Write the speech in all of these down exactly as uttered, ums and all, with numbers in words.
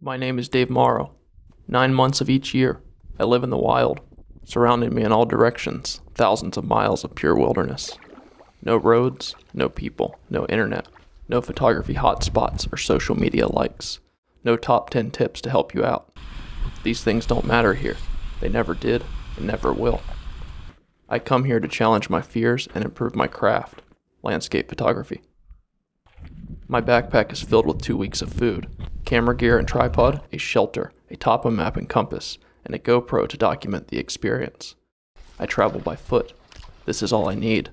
My name is Dave Morrow. Nine months of each year, I live in the wild. Surrounding me in all directions, thousands of miles of pure wilderness. No roads, no people, no internet, no photography hotspots or social media likes, no top ten tips to help you out. These things don't matter here. They never did and never will. I come here to challenge my fears and improve my craft, landscape photography. My backpack is filled with two weeks of food, camera gear and tripod, a shelter, a topo map and compass, and a GoPro to document the experience. I travel by foot. This is all I need.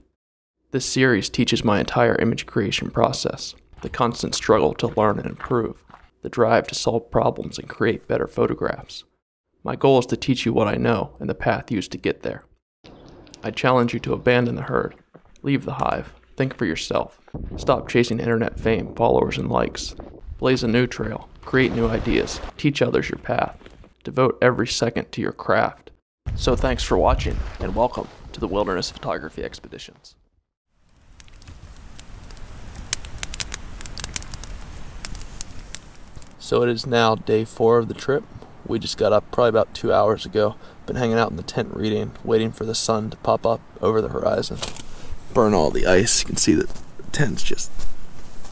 This series teaches my entire image creation process, the constant struggle to learn and improve, the drive to solve problems and create better photographs. My goal is to teach you what I know and the path used to get there. I challenge you to abandon the herd, leave the hive, think for yourself, stop chasing internet fame, followers, and likes. Blaze a new trail, create new ideas, teach others your path, devote every second to your craft. So thanks for watching, and welcome to the Wilderness Photography Expeditions. So it is now day four of the trip. We just got up probably about two hours ago, been hanging out in the tent reading, waiting for the sun to pop up over the horizon. Burn all the ice. You can see that the tent's just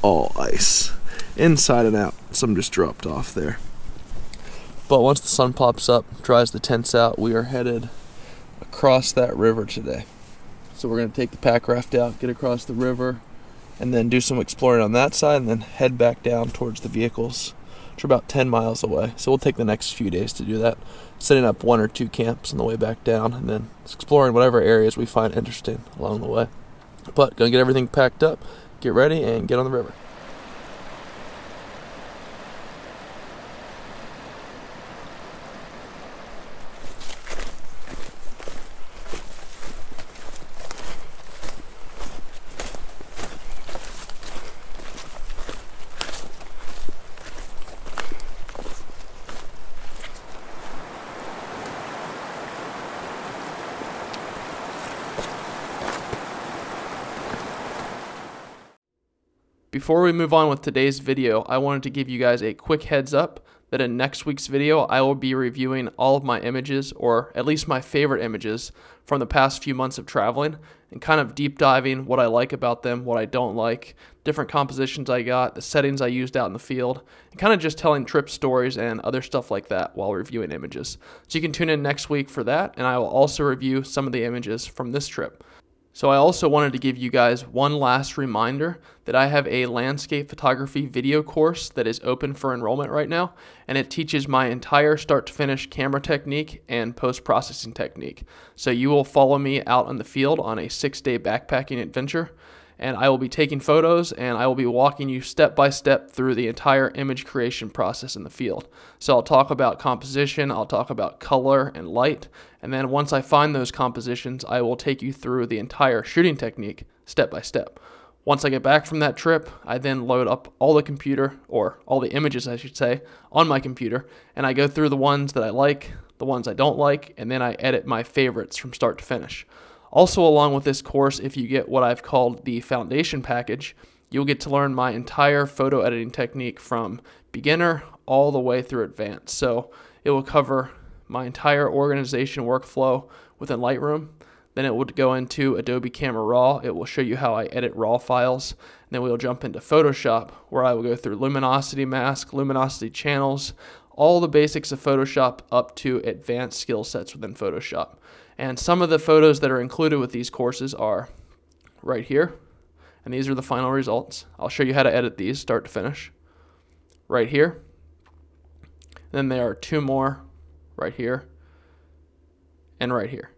all ice inside and out. Some just dropped off there, but once the sun pops up, dries the tents out, we are headed across that river today. So we're going to take the pack raft out, get across the river, and then do some exploring on that side, and then head back down towards the vehicles, which are about ten miles away. So we'll take the next few days to do that, setting up one or two camps on the way back down, and then exploring whatever areas we find interesting along the way. But gonna get everything packed up, get ready, and get on the river. Before we move on with today's video, I wanted to give you guys a quick heads up that in next week's video, I will be reviewing all of my images, or at least my favorite images from the past few months of traveling, and kind of deep diving what I like about them, what I don't like, different compositions I got, the settings I used out in the field, and kind of just telling trip stories and other stuff like that while reviewing images. So you can tune in next week for that, and I will also review some of the images from this trip. So I also wanted to give you guys one last reminder that I have a landscape photography video course that is open for enrollment right now, and it teaches my entire start to finish camera technique and post-processing technique. So you will follow me out in the field on a six-day backpacking adventure, and I will be taking photos, and I will be walking you step by step through the entire image creation process in the field. So I'll talk about composition, I'll talk about color and light, and then once I find those compositions, I will take you through the entire shooting technique step by step. Once I get back from that trip, I then load up all the computer, or all the images I should say, on my computer, and I go through the ones that I like, the ones I don't like, and then I edit my favorites from start to finish. Also, along with this course, if you get what I've called the foundation package, you'll get to learn my entire photo editing technique from beginner all the way through advanced. So it will cover my entire organization workflow within Lightroom. Then it will go into Adobe Camera Raw. It will show you how I edit RAW files. And then we'll jump into Photoshop, where I will go through luminosity mask, luminosity channels, all the basics of Photoshop up to advanced skill sets within Photoshop. And some of the photos that are included with these courses are right here, and these are the final results. I'll show you how to edit these start to finish. Right here. Then there are two more right here and right here.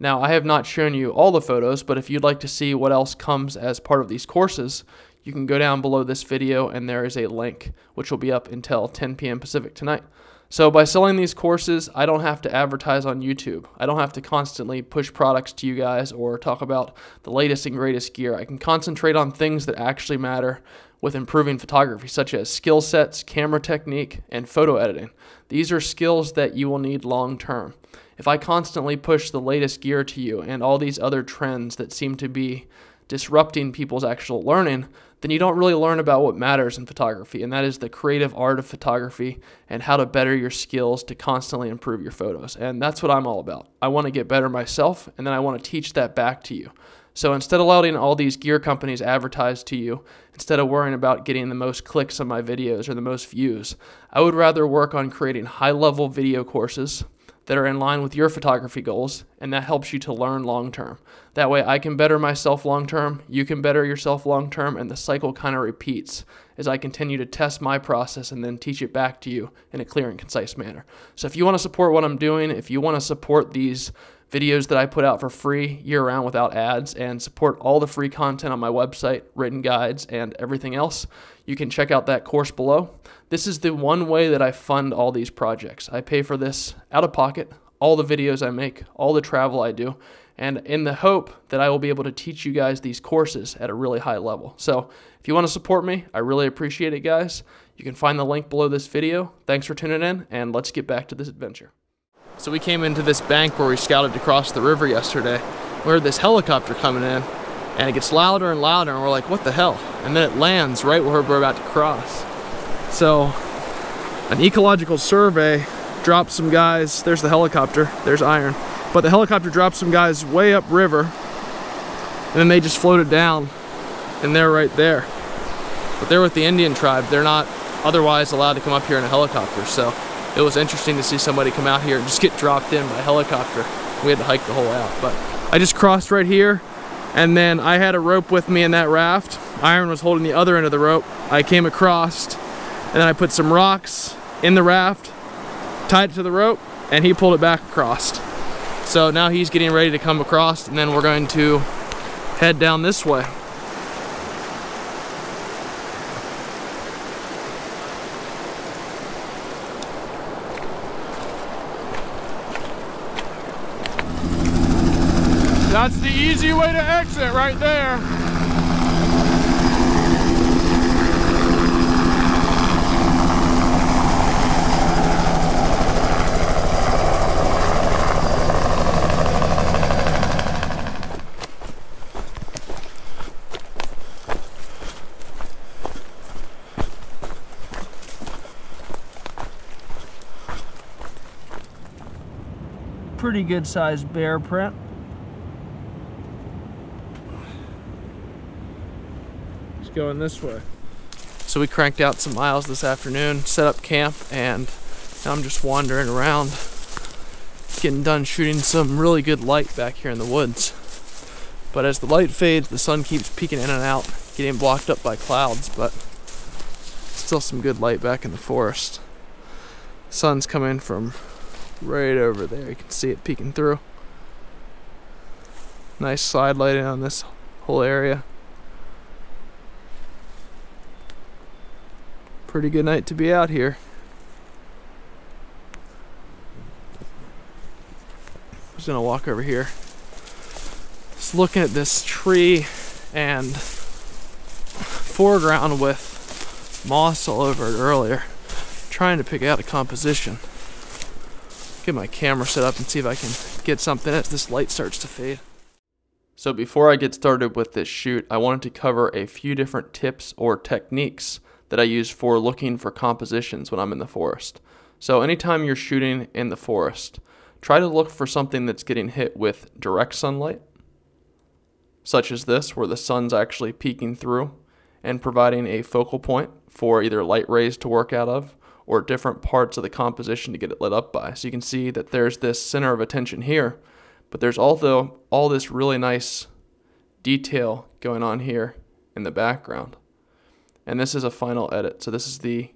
Now, I have not shown you all the photos, but if you'd like to see what else comes as part of these courses, you can go down below this video and there is a link, which will be up until ten P M Pacific tonight. So by selling these courses, I don't have to advertise on YouTube. I don't have to constantly push products to you guys or talk about the latest and greatest gear. I can concentrate on things that actually matter with improving photography, such as skill sets, camera technique, and photo editing. These are skills that you will need long term. If I constantly push the latest gear to you and all these other trends that seem to be disrupting people's actual learning, then you don't really learn about what matters in photography, and that is the creative art of photography and how to better your skills to constantly improve your photos. And that's what I'm all about. I want to get better myself, and then I want to teach that back to you. So instead of letting all these gear companies advertise to you, instead of worrying about getting the most clicks on my videos or the most views, I would rather work on creating high-level video courses that are in line with your photography goals, and that helps you to learn long-term. That way I can better myself long-term, you can better yourself long-term, and the cycle kind of repeats as I continue to test my process and then teach it back to you in a clear and concise manner. So if you want to support what I'm doing, if you want to support these videos that I put out for free year-round without ads, and support all the free content on my website, written guides, and everything else, you can check out that course below. This is the one way that I fund all these projects. I pay for this out of pocket, all the videos I make, all the travel I do, and in the hope that I will be able to teach you guys these courses at a really high level. So if you want to support me, I really appreciate it, guys. You can find the link below this video. Thanks for tuning in, and let's get back to this adventure. So we came into this bank where we scouted to cross the river yesterday. We heard this helicopter coming in, and it gets louder and louder, and we're like, what the hell? And then it lands right where we're about to cross. So an ecological survey dropped some guys. There's the helicopter, there's Iron. But the helicopter dropped some guys way up river, and then they just floated down, and they're right there. But they're with the Indian tribe. They're not otherwise allowed to come up here in a helicopter, so it was interesting to see somebody come out here and just get dropped in by a helicopter. We had to hike the whole way out, but I just crossed right here, and then I had a rope with me in that raft. Iron was holding the other end of the rope. I came across, and then I put some rocks in the raft, tied it to the rope, and he pulled it back across. So now he's getting ready to come across, and then we're going to head down this way. That's the easy way to exit right there. Pretty good sized bear print. Going this way. So we cranked out some miles this afternoon, set up camp, and now I'm just wandering around, getting done shooting some really good light back here in the woods. But as the light fades, the sun keeps peeking in and out, getting blocked up by clouds, but still some good light back in the forest. The sun's coming from right over there. You can see it peeking through. Nice side lighting on this whole area. Pretty good night to be out here. I'm just gonna walk over here. Just looking at this tree and foreground with moss all over it earlier. Trying to pick out a composition. Get my camera set up and see if I can get something as this light starts to fade. So before I get started with this shoot, I wanted to cover a few different tips or techniques that I use for looking for compositions when I'm in the forest. So anytime you're shooting in the forest, try to look for something that's getting hit with direct sunlight, such as this, where the sun's actually peeking through and providing a focal point for either light rays to work out of or different parts of the composition to get it lit up by. So you can see that there's this center of attention here, but there's also all this really nice detail going on here in the background. And this is a final edit. So this is the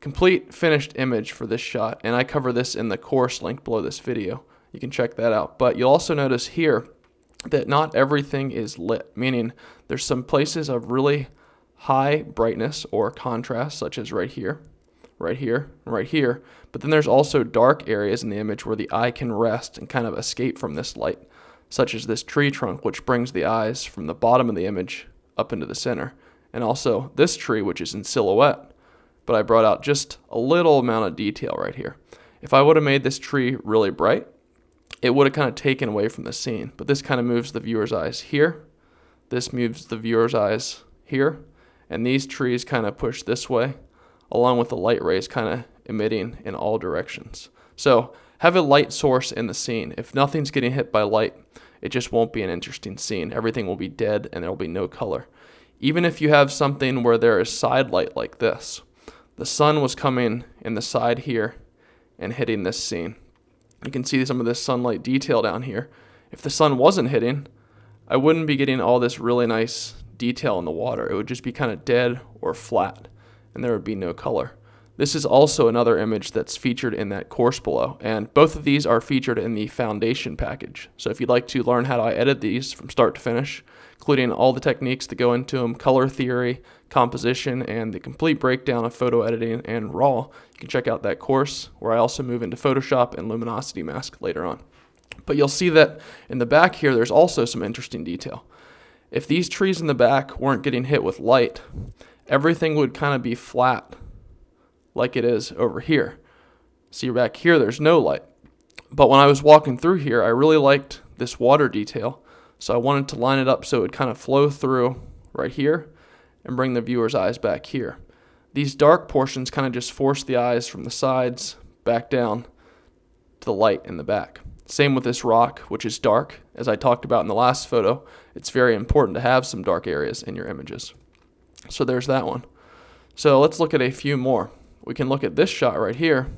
complete finished image for this shot, and I cover this in the course link below this video. You can check that out. But you'll also notice here that not everything is lit, meaning there's some places of really high brightness or contrast, such as right here, right here, and right here. But then there's also dark areas in the image where the eye can rest and kind of escape from this light, such as this tree trunk, which brings the eyes from the bottom of the image up into the center. And also this tree, which is in silhouette, but I brought out just a little amount of detail right here. If I would have made this tree really bright, it would have kind of taken away from the scene, but this kind of moves the viewer's eyes here. This moves the viewer's eyes here, and these trees kind of push this way, along with the light rays kind of emitting in all directions. So have a light source in the scene. If nothing's getting hit by light, it just won't be an interesting scene. Everything will be dead and there will be no color. Even if you have something where there is side light like this, the sun was coming in the side here and hitting this scene. You can see some of this sunlight detail down here. If the sun wasn't hitting, I wouldn't be getting all this really nice detail in the water. It would just be kind of dead or flat, and there would be no color. This is also another image that's featured in that course below, and both of these are featured in the foundation package. So if you'd like to learn how to edit these from start to finish, including all the techniques that go into them, color theory, composition, and the complete breakdown of photo editing and RAW, you can check out that course, where I also move into Photoshop and luminosity mask later on. But you'll see that in the back here, there's also some interesting detail. If these trees in the back weren't getting hit with light, everything would kind of be flat like it is over here. See, back here, there's no light. But when I was walking through here, I really liked this water detail, so I wanted to line it up so it would kind of flow through right here and bring the viewer's eyes back here. These dark portions kind of just force the eyes from the sides back down to the light in the back. Same with this rock, which is dark. As I talked about in the last photo, it's very important to have some dark areas in your images. So there's that one. So let's look at a few more. We can look at this shot right here.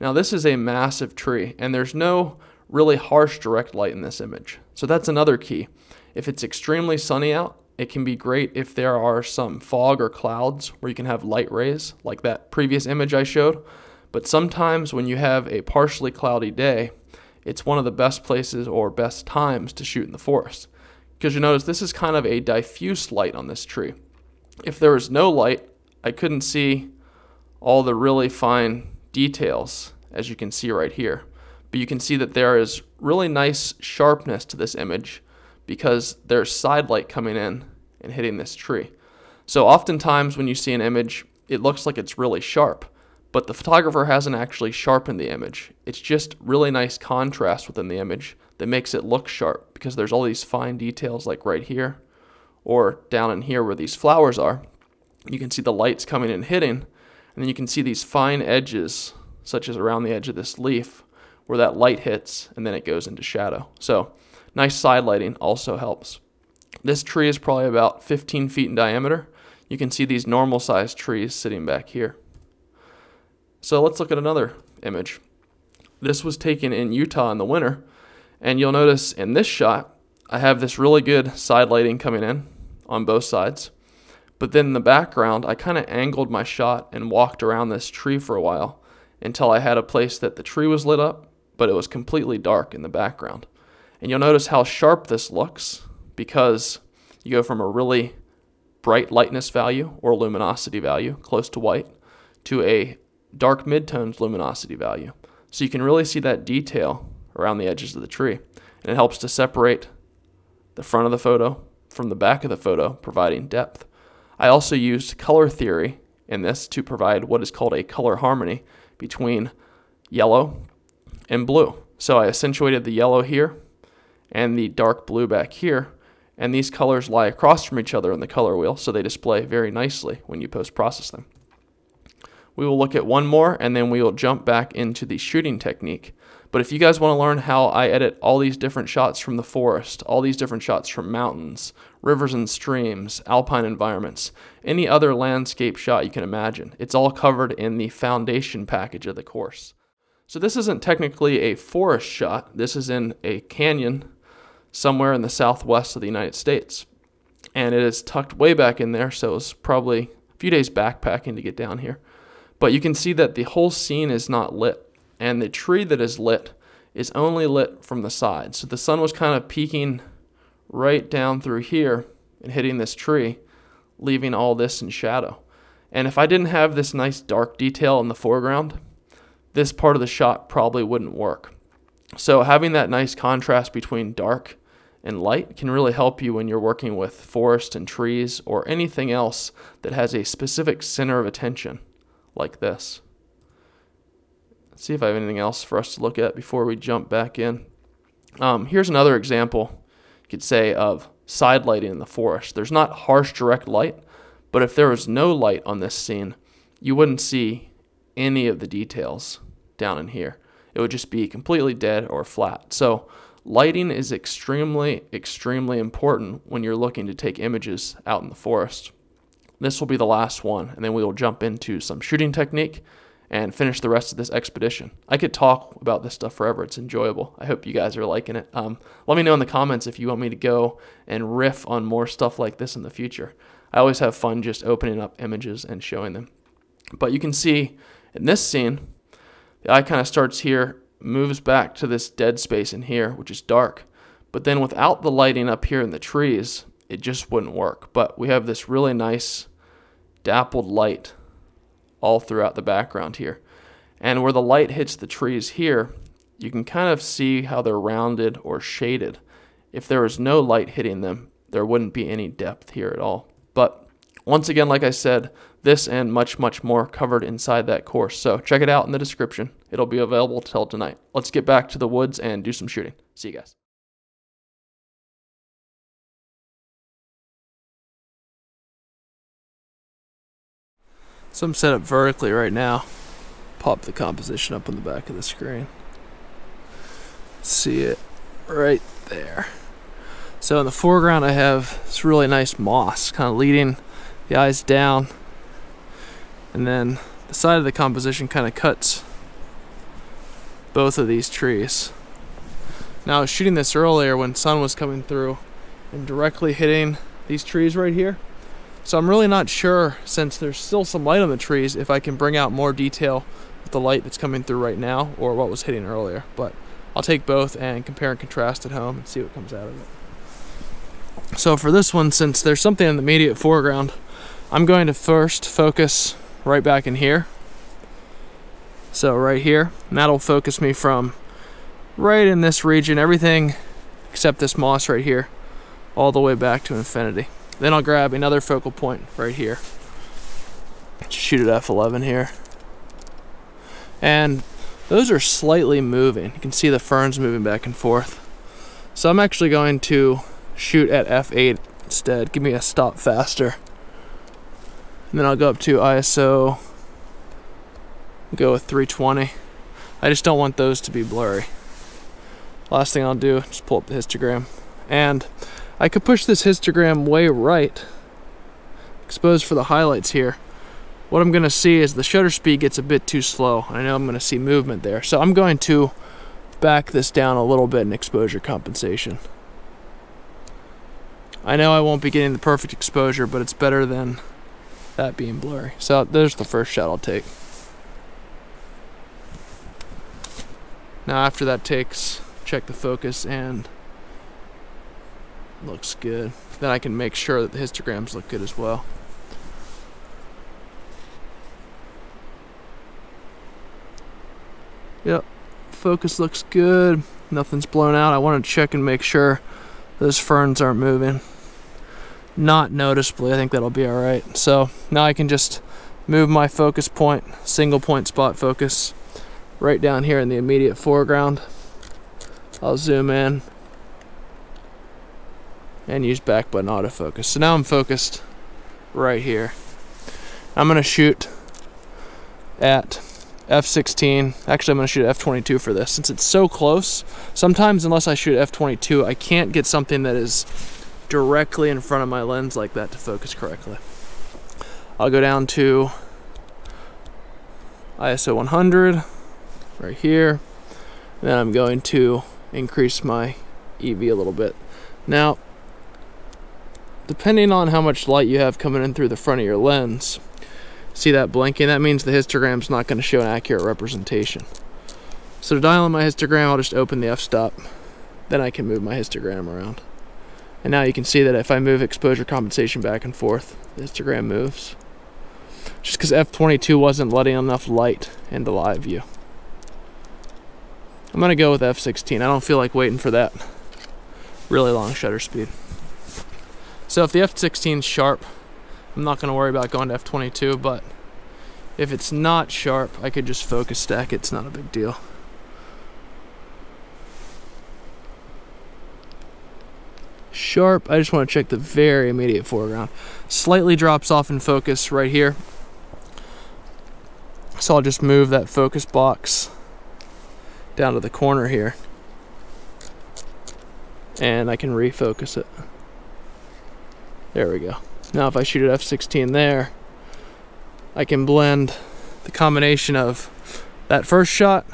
Now this is a massive tree, and there's no really harsh direct light in this image. So that's another key. If it's extremely sunny out, it can be great if there are some fog or clouds where you can have light rays, like that previous image I showed. But sometimes when you have a partially cloudy day, it's one of the best places or best times to shoot in the forest, because you notice this is kind of a diffuse light on this tree. If there was no light, I couldn't see all the really fine details, as you can see right here. But you can see that there is really nice sharpness to this image because there's side light coming in and hitting this tree. So oftentimes when you see an image, it looks like it's really sharp, but the photographer hasn't actually sharpened the image. It's just really nice contrast within the image that makes it look sharp, because there's all these fine details like right here or down in here where these flowers are. You can see the lights coming and hitting, and then you can see these fine edges, such as around the edge of this leaf, where that light hits and then it goes into shadow. So nice side lighting also helps. This tree is probably about fifteen feet in diameter. You can see these normal sized trees sitting back here. So let's look at another image. This was taken in Utah in the winter, and you'll notice in this shot, I have this really good side lighting coming in on both sides, but then in the background, I kind of angled my shot and walked around this tree for a while until I had a place that the tree was lit up, but it was completely dark in the background. And you'll notice how sharp this looks, because you go from a really bright lightness value or luminosity value, close to white, to a dark mid-tones luminosity value. So you can really see that detail around the edges of the tree, and it helps to separate the front of the photo from the back of the photo, providing depth. I also used color theory in this to provide what is called a color harmony between yellow and blue. So I accentuated the yellow here and the dark blue back here, and these colors lie across from each other in the color wheel, so they display very nicely when you post-process them. We will look at one more, and then we will jump back into the shooting technique. But if you guys want to learn how I edit all these different shots from the forest, all these different shots from mountains, rivers and streams, alpine environments, any other landscape shot you can imagine, it's all covered in the foundation package of the course. So this isn't technically a forest shot. This is in a canyon somewhere in the southwest of the United States. And it is tucked way back in there, so it was probably a few days backpacking to get down here. But you can see that the whole scene is not lit, and the tree that is lit is only lit from the side. So the sun was kind of peeking right down through here and hitting this tree, leaving all this in shadow. And if I didn't have this nice dark detail in the foreground, this part of the shot probably wouldn't work. So having that nice contrast between dark and light can really help you when you're working with forest and trees or anything else that has a specific center of attention like this. Let's see if I have anything else for us to look at before we jump back in. Um, here's another example, you could say, of side lighting in the forest. There's not harsh direct light, But if there was no light on this scene, you wouldn't see any of the details down in here. It would just be completely dead or flat. So lighting is extremely, extremely important when you're looking to take images out in the forest. This will be the last one, and then we will jump into some shooting technique and finish the rest of this expedition. I could talk about this stuff forever. It's enjoyable. I hope you guys are liking it. Um, let me know in the comments if you want me to go and riff on more stuff like this in the future. I always have fun just opening up images and showing them. But you can see in this scene, the eye kind of starts here, moves back to this dead space in here, which is dark. But then without the lighting up here in the trees, it just wouldn't work. But we have this really nice dappled light all throughout the background here. And where the light hits the trees here, you can kind of see how they're rounded or shaded. If there was no light hitting them, there wouldn't be any depth here at all. But once again, like I said, this and much, much more covered inside that course. So check it out in the description. It'll be available till tonight. Let's get back to the woods and do some shooting. See you guys. So I'm set up vertically right now. Pop the composition up on the back of the screen. See it right there. So in the foreground I have this really nice moss kind of leading the eyes down. And then the side of the composition kind of cuts both of these trees. Now I was shooting this earlier when sun was coming through and directly hitting these trees right here. So I'm really not sure, since there's still some light on the trees, if I can bring out more detail with the light that's coming through right now or what was hitting earlier. But I'll take both and compare and contrast at home and see what comes out of it. So for this one, since there's something in the immediate foreground, I'm going to first focus right back in here. So right here, and that'll focus me from right in this region, everything except this moss right here, all the way back to infinity. Then I'll grab another focal point right here. Shoot at F eleven here. And those are slightly moving. You can see the ferns moving back and forth. So I'm actually going to shoot at F eight instead. Give me a stop faster. And then I'll go up to I S O, go with three twenty. I just don't want those to be blurry. Last thing I'll do, just pull up the histogram. And I could push this histogram way right, exposed for the highlights here. What I'm gonna see is the shutter speed gets a bit too slow. I know I'm gonna see movement there. So I'm going to back this down a little bit in exposure compensation. I know I won't be getting the perfect exposure, but it's better than that being blurry. So there's the first shot I'll take. Now after that takes, check the focus and looks good. Then I can make sure that the histograms look good as well. Yep, focus looks good. Nothing's blown out. I want to check and make sure those ferns aren't moving. Not noticeably, I think that'll be all right. So now I can just move my focus point, single point spot focus, right down here in the immediate foreground. I'll zoom in and use back button autofocus. So now I'm focused right here. I'm gonna shoot at F sixteen. Actually, I'm gonna shoot at F twenty-two for this. Since it's so close, sometimes unless I shoot at F twenty-two, I can't get something that is directly in front of my lens like that to focus correctly. I'll go down to I S O one hundred right here. And then I'm going to increase my E V a little bit. Now, depending on how much light you have coming in through the front of your lens, see that blinking? That means the histogram's not going to show an accurate representation. So to dial in my histogram, I'll just open the f-stop. Then I can move my histogram around. And now you can see that if I move exposure compensation back and forth, the histogram moves. Just because F twenty-two wasn't letting enough light into live view. I'm going to go with F sixteen. I don't feel like waiting for that really long shutter speed. So if the F sixteen is sharp, I'm not going to worry about going to F twenty-two, but if it's not sharp, I could just focus stack it. It's not a big deal. sharp. I just want to check the very immediate foreground. Slightly drops off in focus right here. So I'll just move that focus box down to the corner here, and I can refocus it. There we go. Now if I shoot at f sixteen there, I can blend the combination of that first shot,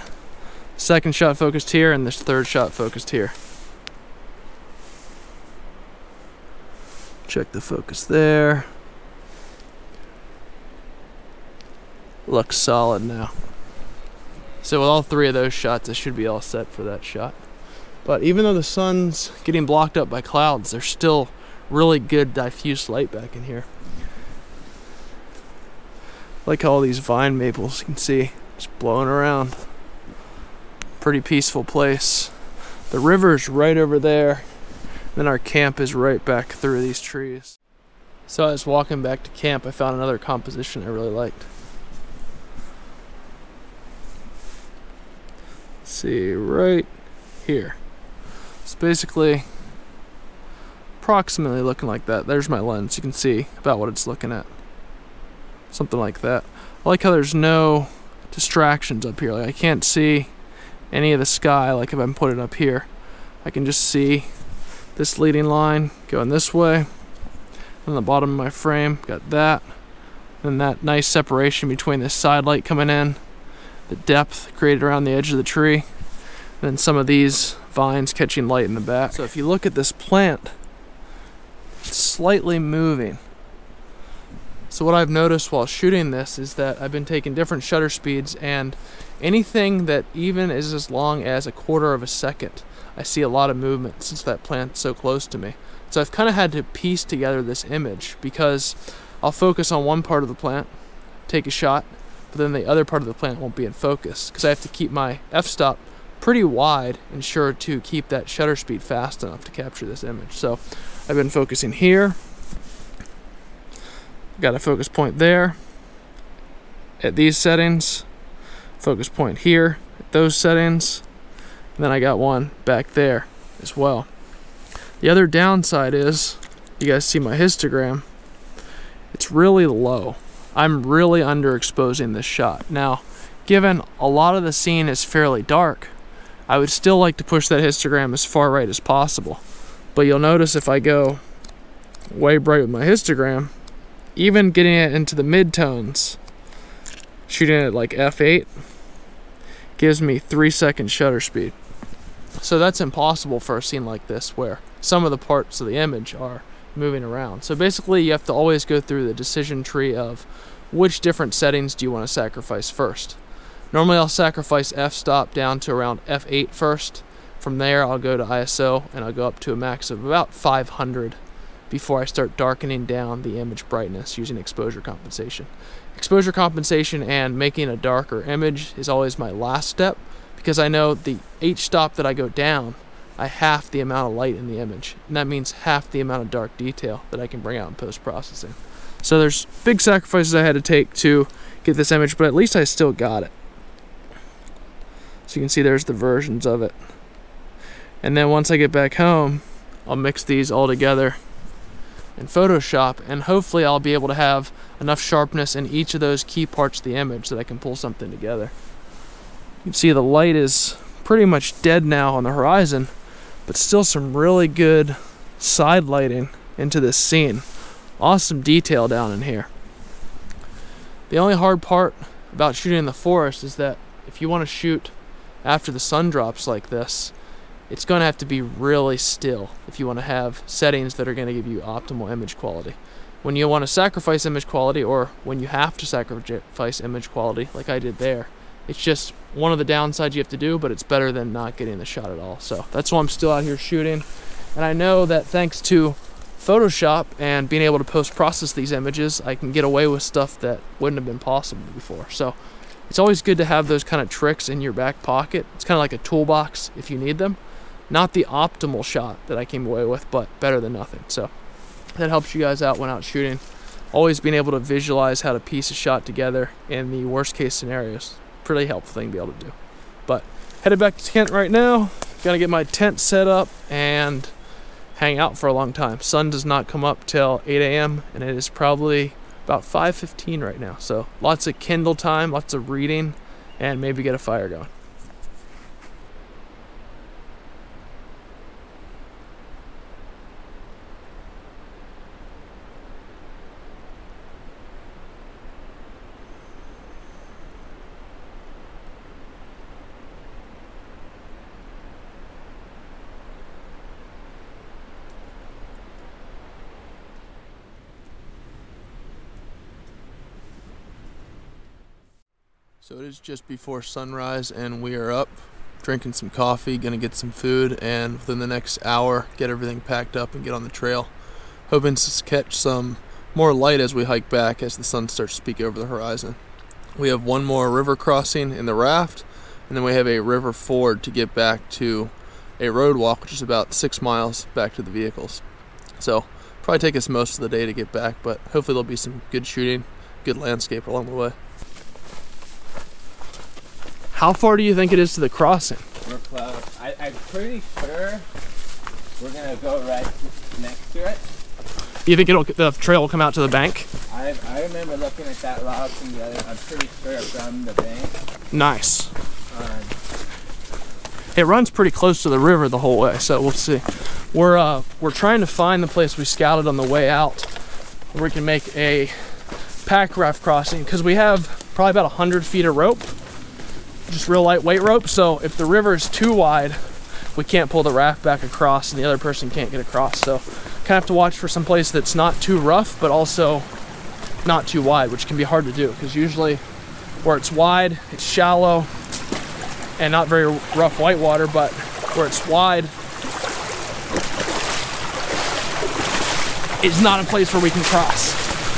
second shot focused here, and this third shot focused here. Check the focus there. Looks solid now. So with all three of those shots, it should be all set for that shot. But even though the sun's getting blocked up by clouds, there's still really good diffuse light back in here. Like all these vine maples, you can see just blowing around. Pretty peaceful place. The river's right over there. Then our camp is right back through these trees. So I was walking back to camp, I found another composition I really liked. Let's see, right here. It's basically approximately looking like that. There's my lens. You can see about what it's looking at. Something like that. I like how there's no distractions up here. Like I can't see any of the sky like if I'm putting it up here. I can just see this leading line going this way. On the bottom of my frame, got that. And that nice separation between this side light coming in, the depth created around the edge of the tree, and then some of these vines catching light in the back. So if you look at this plant, it's slightly moving. So what I've noticed while shooting this is that I've been taking different shutter speeds, and anything that even is as long as a quarter of a second, I see a lot of movement since that plant's so close to me. So I've kind of had to piece together this image because I'll focus on one part of the plant, take a shot, but then the other part of the plant won't be in focus because I have to keep my f-stop pretty wide and sure to keep that shutter speed fast enough to capture this image. So I've been focusing here. Got a focus point there at these settings, focus point here at those settings, and then I got one back there as well. The other downside is, you guys see my histogram, it's really low. I'm really underexposing this shot. Now, given a lot of the scene is fairly dark, I would still like to push that histogram as far right as possible. But you'll notice if I go way bright with my histogram, even getting it into the mid-tones, shooting it at like f eight, gives me three second shutter speed. So that's impossible for a scene like this where some of the parts of the image are moving around. So basically you have to always go through the decision tree of which different settings do you want to sacrifice first. Normally I'll sacrifice f-stop down to around f eight first. From there I'll go to I S O and I'll go up to a max of about five hundred before I start darkening down the image brightness using exposure compensation. Exposure compensation and making a darker image is always my last step because I know the each stop that I go down, I half the amount of light in the image, and that means half the amount of dark detail that I can bring out in post-processing. So there's big sacrifices I had to take to get this image, but at least I still got it. So you can see there's the versions of it. And then once I get back home, I'll mix these all together in Photoshop, and hopefully I'll be able to have enough sharpness in each of those key parts of the image that I can pull something together. You can see the light is pretty much dead now on the horizon, but still some really good side lighting into this scene. Awesome detail down in here. The only hard part about shooting in the forest is that if you want to shoot after the sun drops like this, it's going to have to be really still if you want to have settings that are going to give you optimal image quality. When you want to sacrifice image quality, or when you have to sacrifice image quality, like I did there, it's just one of the downsides you have to do, but it's better than not getting the shot at all. So that's why I'm still out here shooting. And I know that thanks to Photoshop and being able to post-process these images, I can get away with stuff that wouldn't have been possible before. So it's always good to have those kind of tricks in your back pocket. It's kind of like a toolbox if you need them. Not the optimal shot that I came away with, but better than nothing. So that helps you guys out when out shooting. Always being able to visualize how to piece a shot together in the worst case scenarios. Pretty helpful thing to be able to do. But headed back to tent right now. Gotta get my tent set up and hang out for a long time. Sun does not come up till eight A M and it is probably about five fifteen right now. So lots of Kindle time, lots of reading, and maybe get a fire going. So it is just before sunrise and we are up, drinking some coffee, gonna get some food, and within the next hour get everything packed up and get on the trail. Hoping to catch some more light as we hike back as the sun starts to peek over the horizon. We have one more river crossing in the raft, and then we have a river ford to get back to a road walk, which is about six miles back to the vehicles. So probably take us most of the day to get back, but hopefully there'll be some good shooting, good landscape along the way. How far do you think it is to the crossing? We're close. I, I'm pretty sure we're gonna go right next to it. You think it'll the trail will come out to the bank? I, I remember looking at that log from the other. I'm pretty sure from the bank. Nice. Um, it runs pretty close to the river the whole way, so we'll see. We're uh we're trying to find the place we scouted on the way out where we can make a pack raft crossing, because we have probably about one hundred feet of rope. Just real lightweight rope, so if the river is too wide we can't pull the raft back across and the other person can't get across, so kind of have to watch for some place that's not too rough but also not too wide, which can be hard to do because usually where it's wide it's shallow and not very rough white water, but where it's wide it's not a place where we can cross.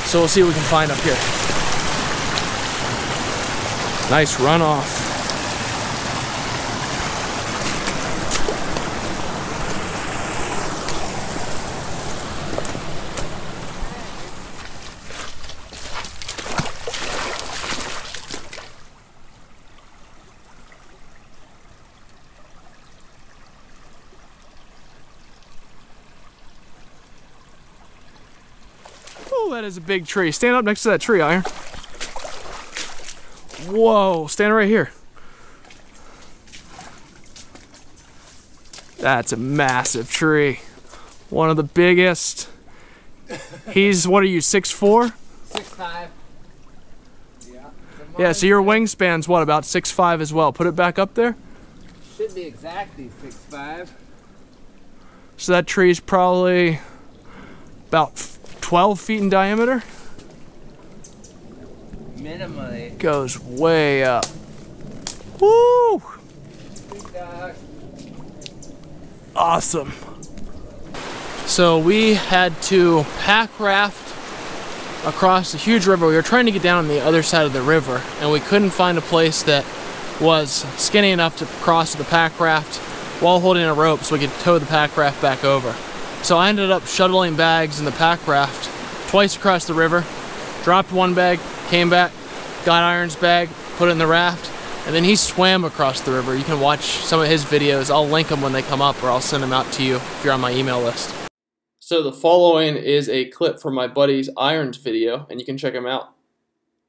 So we'll see what we can find up here. Nice runoff. That is a big tree. Stand up next to that tree, Iron. Whoa, stand right here. That's a massive tree. One of the biggest. He's, what are you, six foot four? six foot five. Yeah. Yeah, so your wingspan's what, about six foot five as well. Put it back up there. Should be exactly six foot five. So that tree's probably about twelve feet in diameter. Minimally. Goes way up. Woo! Awesome. So we had to pack raft across a huge river. We were trying to get down on the other side of the river and we couldn't find a place that was skinny enough to cross the pack raft while holding a rope so we could tow the pack raft back over. So I ended up shuttling bags in the pack raft twice across the river, dropped one bag, came back, got Iron's bag, put it in the raft, and then he swam across the river. You can watch some of his videos. I'll link them when they come up, or I'll send them out to you if you're on my email list. So the following is a clip from my buddy's Iron's video, and you can check him out,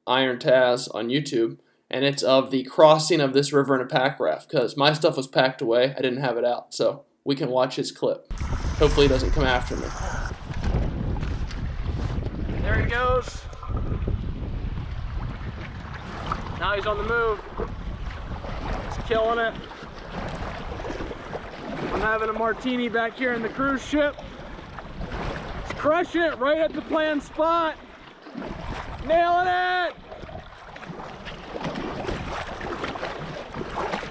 Iron Taz, on YouTube. And it's of the crossing of this river in a pack raft, because my stuff was packed away. I didn't have it out, so we can watch his clip. Hopefully he doesn't come after me. There he goes. Now he's on the move. He's killing it. I'm having a martini back here in the cruise ship. He's crushing it right at the planned spot. Nailing it.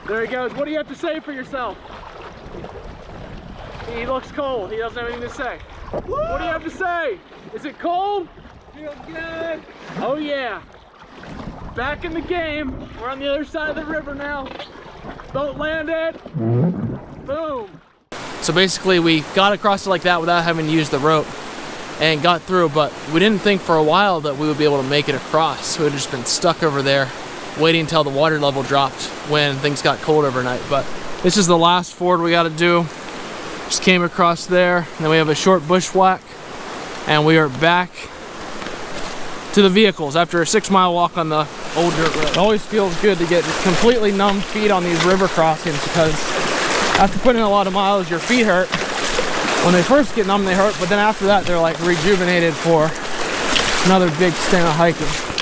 There he goes. What do you have to say for yourself? He looks cold. He doesn't have anything to say. Woo! What do you have to say? Is it cold? Feels good. Oh yeah. Back in the game. We're on the other side of the river now. Boat landed. Boom. So basically we got across it like that without having to use the rope and got through, but we didn't think for a while that we would be able to make it across. We had just been stuck over there waiting until the water level dropped when things got cold overnight. But this is the last ford we got to do. Just came across there. Then we have a short bushwhack, and we are back to the vehicles after a six mile walk on the old dirt road. It always feels good to get completely numb feet on these river crossings, because after putting in a lot of miles, your feet hurt. When they first get numb, they hurt, but then after that, they're like rejuvenated for another big stint of hiking.